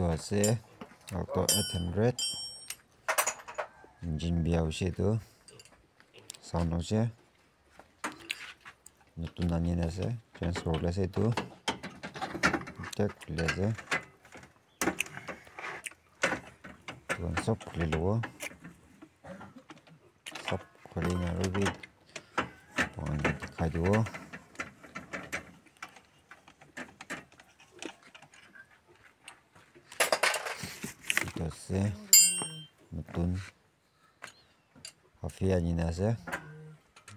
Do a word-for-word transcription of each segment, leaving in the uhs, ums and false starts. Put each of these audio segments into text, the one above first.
dua C auto delapan ratus engine biasa itu sanosnya nutunannya nase transfernya itu cek leze tuan sop lilo sop kulina rubi tuan kajuo se mutun hafia ninase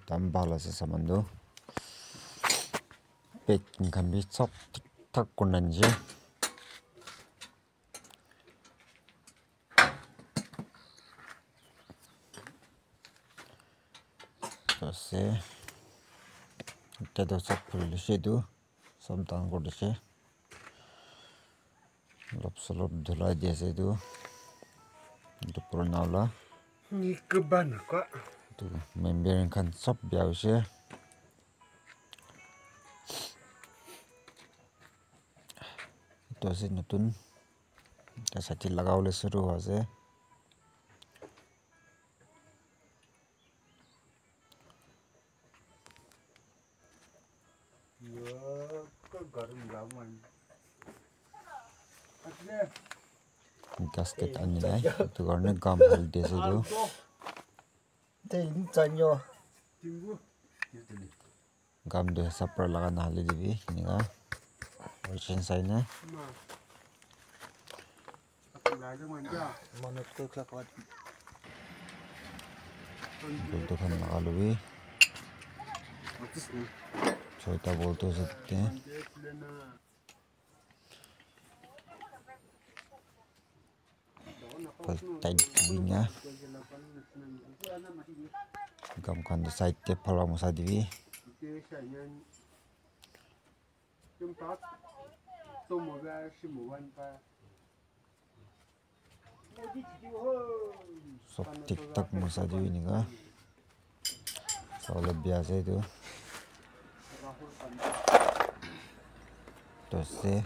tambala se samando pek ngambi chop tak konanje se tada chop le shedu samtang kodse lop solop dhulai jese tu untuk pernahlah ini keban kok tuh membiarkan sop biasa itu sih nutun kasih laga oleh seru aja ya kegaram gaman akhirnya gasket anilai itu karena gampang dia itu tinjau gampang sapar lagan hal ini ini kan ocean sana itu kan alwi cerita bolto seperti pertai binya gamkan side te pala musadiwi sok tiktok musadiwi ini kah soalnya biasa itu terus sih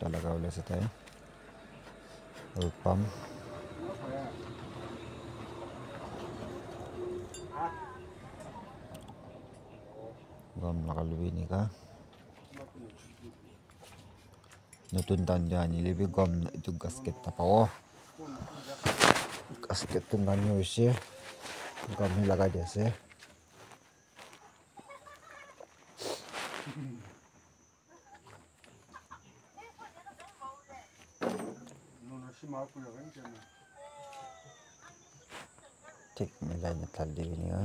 dalam kau lihat saya Alpam gam lakalwi ini kah nutun tanjani lebih gam itu gasket apa oh gasket tunggannya usia gam hilang aja sih cek nilainya tadi ini ya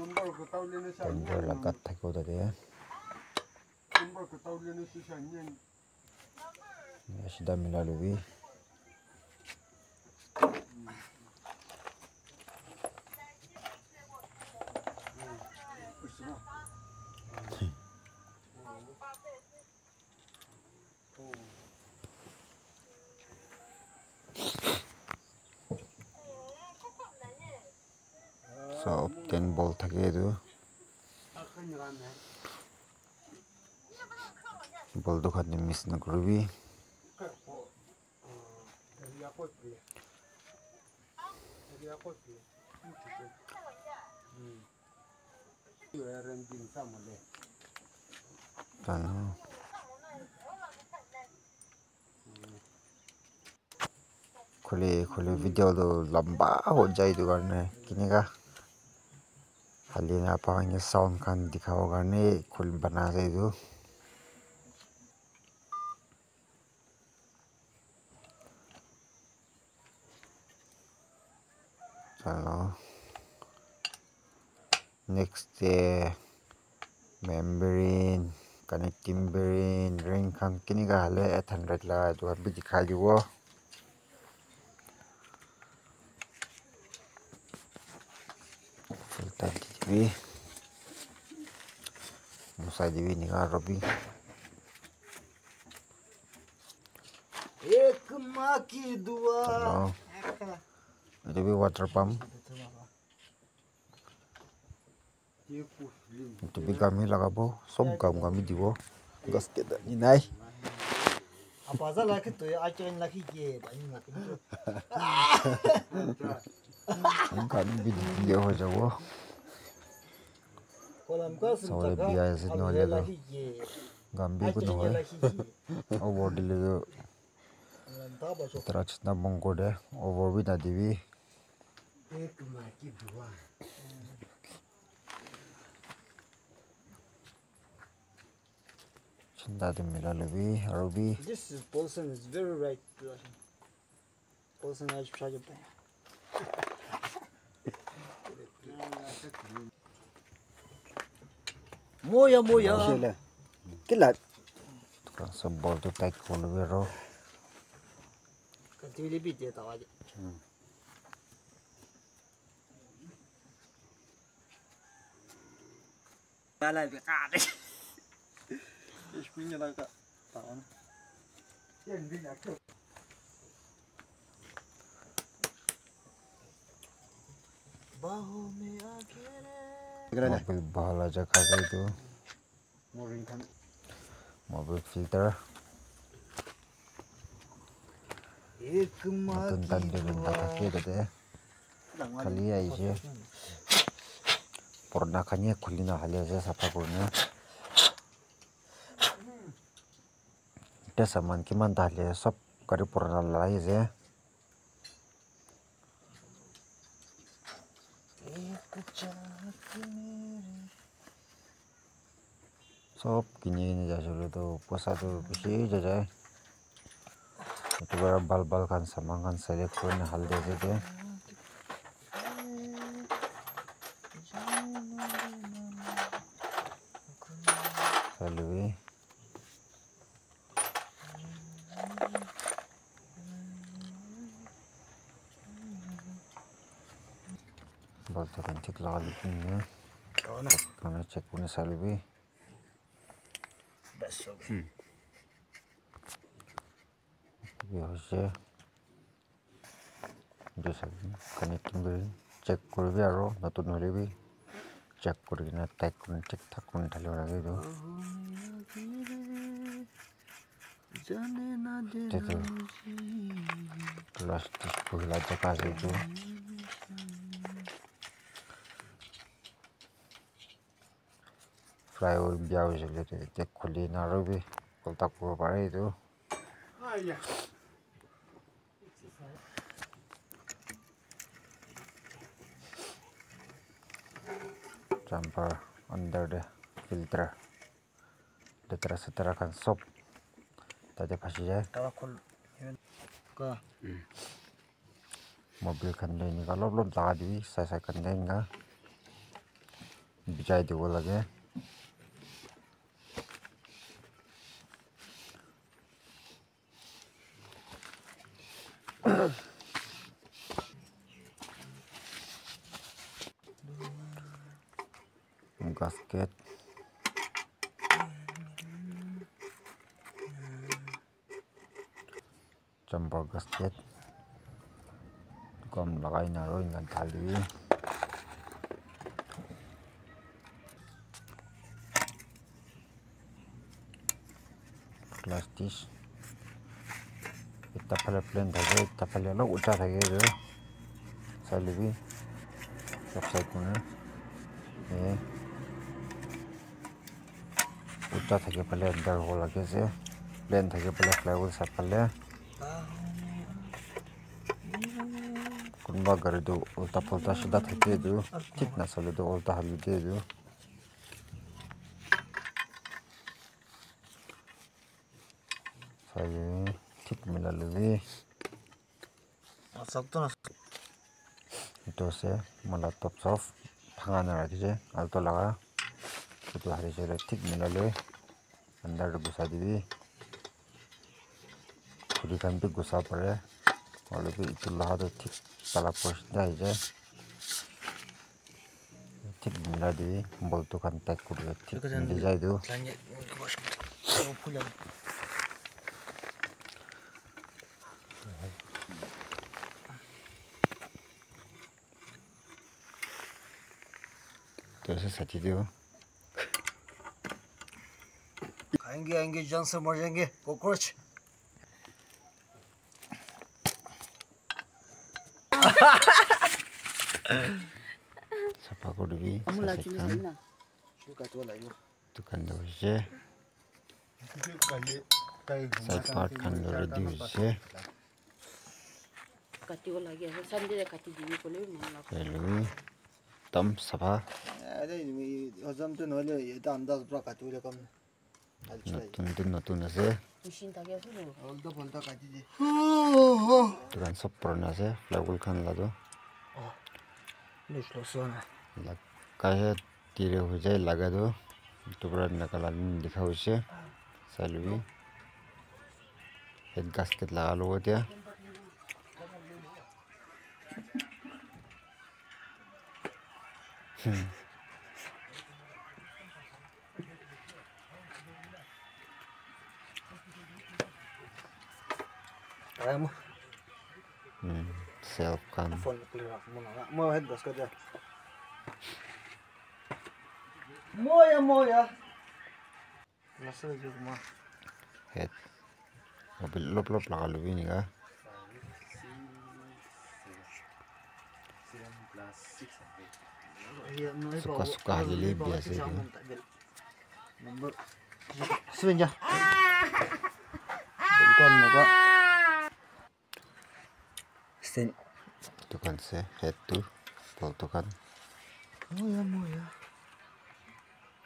nomor lakat takut tadi ya ya sudah melalui so obtain ball thake itu ball dokatnya miss na kurbi kan kuli kuli video do lamba ho jai do karne kini ka hali na pangnya sound kan dikhao karne kul bana jai do chalo next eh membrane connecting membrane ring kan kini ka hale delapan ratus la do bi dikhai jo tadi musa diwi ini kan Robi ek maki dua Robi water pump Tubig kami lagabo, sob kam kami diwo, gas kita ni nai. Apa saja lagi tu ya, ajaran lagi je, banyak lagi. Kami video aja wo. Soalnya biasa ni ada tu, kami pun tu. Over dulu tu, terakhir na bongko deh, over bi tadi bi. Tadi mila lebih, Ruby. This is Paulson is very right. Paulson harus saja punya. Moya moya. Kelat. Tukang sebol tu tak kau lebih roh. Kau lebih dia tahu aja. Balai berkali. Ich bin ja leider da. Irgendwie in der Küche. Mobil bahala aja kakak itu. Mobil filter. Tentang di bentak kaki gitu ya. Kali ya aja. Pernakannya kulina hal aja sapa kulina. Saman kiman tahle sob kari purna lai je sob kini ini jajulu tu puasa tu pusi jajai itu bara bal-bal kan sama kan selek punya hal desa tu lalu baltaran cek lagi punya, karena cek punya salvi. Biasa, dua salvi. Karena tinggal cek kurbi aro, natu nolbi. Cek kurbi na tak kun cek tak kun tali orang itu. Jadi, kelas tu sekolah cek asal itu. Flyover biasa juga tu, cek kulina rubi, kalau tak kuat pada itu. Campur under the filter, detera setera kan sop, tadi kasih je. Mobil kandai ni kalau belum tak ada, saya saya kandai enggak, bijai dulu lagi. Gasket campur gasket tukang lakai naruh dengan tali plastis kita paling plan saja kita paling lo udah saja itu saya lebih selesai punya eh उठा था के पहले अंदर हो लगे से प्लेन था के पहले फ्लाईओवर से पहले कुंबा कर दो उल्टा पुल्टा सीधा था के दो कितना साले दो उल्टा हल दे दो सही ठीक मिला लगी सब तो दो से मतलब टॉप सॉफ भगाना रखी जे अल्टो लगा itu hari seletik melalui andar gusa diri kuri kampi gusa pare walaupun itu lah tu tik salah posnya aja tik melalui membutuhkan tak kuri tik melalui itu कैसे सची थी वो। आएंगे आएंगे जान से मर जाएंगे cockroach. Sepakut lebih. Kamu lagi mana? Suka tua lagi. Tukang dosa. Sepakut kan dulu dosa. Kati lagi. Sampai dia kati dulu boleh mana? Hello. Tam sepak. Ada ini. Azam tu nol ya. Itu andas berapa kati udah kamu. Notun tu notun nasi. Mesin tak ada tu. Aldo bolta kati je. Tukang sopper nasi. Flagul kan lado. काहे तीरे हो जाए लगा दो टुकड़ा नकल आदमी दिखा उसे सलवी एक गास्केट लगा लो त्या selfkan phone clear mau head basket ya moya moya masuk juga mau head mobil lop lop lah kalau ini kan suka suka aja lebih biasa itu nomor sebentar bentar muka sen itu kan saya itu foto kan moya moya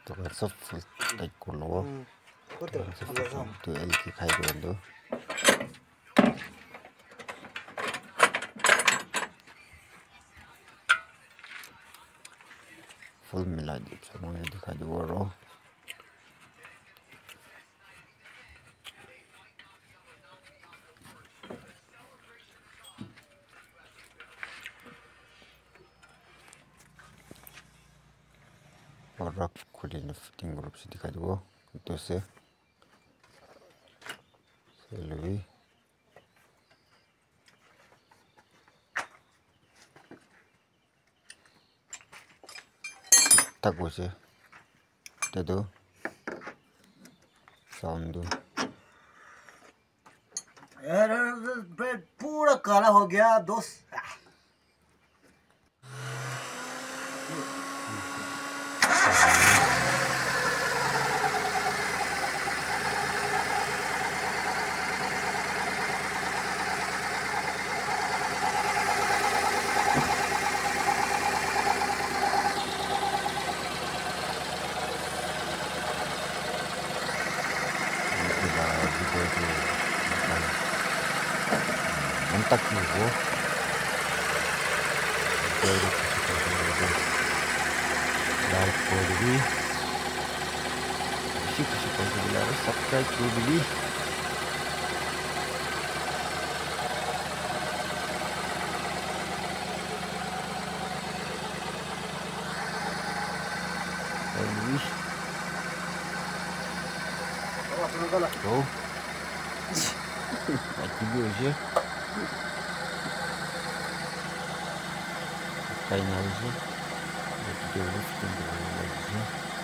itu kan sob kayak kuno itu elki kayak gitu full miladi semuanya dikasih dulu और खुली ने fitting group से दिखा दो तो से सेलवी तक उसे दे दो साउंड दो यार ब्रेड पूरा काला हो गया दोस्त tak dulu. Like beli, siapa-siapa yang subscribe beli. Beli. Oh, tunggu lah. Oh, tunggu aja. Kayaknya aja, jadi dia udah